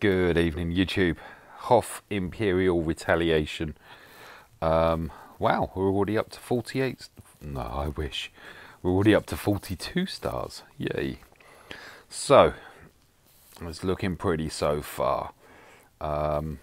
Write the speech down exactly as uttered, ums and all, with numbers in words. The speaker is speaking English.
Good evening, YouTube. Hoth Imperial Retaliation. Um, wow, we're already up to forty-eight. No, I wish. We're already up to forty-two stars. Yay. So, it's looking pretty so far. Um,